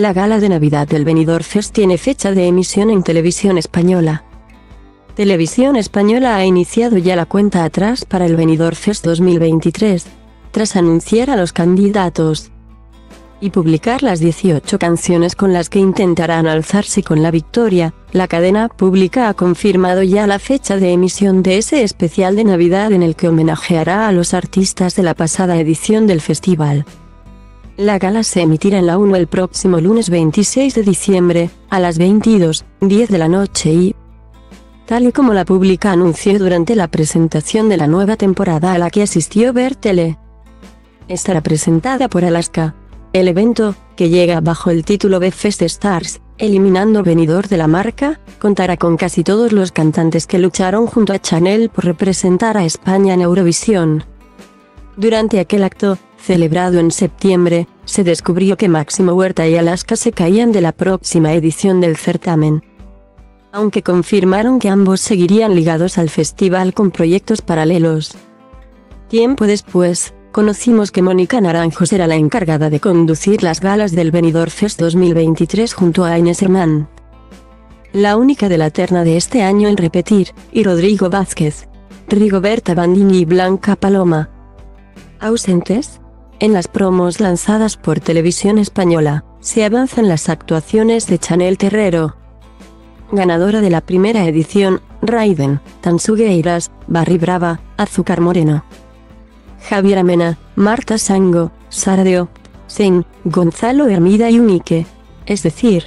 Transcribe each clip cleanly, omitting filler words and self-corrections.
La gala de Navidad del Benidorm Fest tiene fecha de emisión en Televisión Española. Televisión Española ha iniciado ya la cuenta atrás para el Benidorm Fest 2023, tras anunciar a los candidatos y publicar las 18 canciones con las que intentarán alzarse con la victoria. La cadena pública ha confirmado ya la fecha de emisión de ese especial de Navidad en el que homenajeará a los artistas de la pasada edición del festival. La gala se emitirá en La 1 el próximo lunes 26 de diciembre, a las 22:10 de la noche y, tal y como la pública anunció durante la presentación de la nueva temporada a la que asistió Bertele, estará presentada por Alaska. El evento, que llega bajo el título de Fest Stars, eliminando Benidorm de la marca, contará con casi todos los cantantes que lucharon junto a Chanel por representar a España en Eurovisión. Durante aquel acto, celebrado en septiembre, se descubrió que Máximo Huerta y Alaska se caían de la próxima edición del certamen. Aunque confirmaron que ambos seguirían ligados al festival con proyectos paralelos. Tiempo después, conocimos que Mónica Naranjo será la encargada de conducir las galas del Benidorm Fest 2023 junto a Inés Hermann, la única de la terna de este año en repetir, y Rodrigo Vázquez, Rigoberta Bandini y Blanca Paloma. Ausentes. En las promos lanzadas por Televisión Española, se avanzan las actuaciones de Chanel Terrero, ganadora de la primera edición, Raiden, Tansugueiras, Barry Brava, Azúcar Moreno, Javier Amena, Marta Sango, Sardio, Zen, Gonzalo Hermida y Unique. Es decir,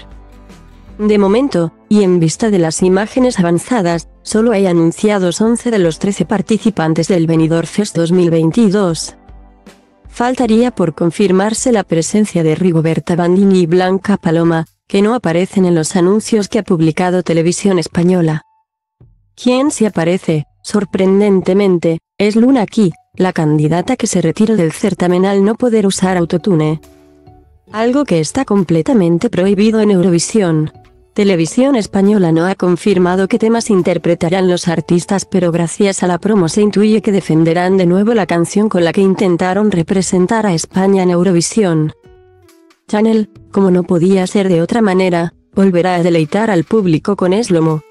de momento, y en vista de las imágenes avanzadas, solo hay anunciados 11 de los 13 participantes del Benidorm Fest 2022. Faltaría por confirmarse la presencia de Rigoberta Bandini y Blanca Paloma, que no aparecen en los anuncios que ha publicado Televisión Española. Quien sí aparece, sorprendentemente, es Luna Key, la candidata que se retiró del certamen al no poder usar autotune, algo que está completamente prohibido en Eurovisión. Televisión Española no ha confirmado qué temas interpretarán los artistas, pero gracias a la promo se intuye que defenderán de nuevo la canción con la que intentaron representar a España en Eurovisión. Chanel, como no podía ser de otra manera, volverá a deleitar al público con Eslomo,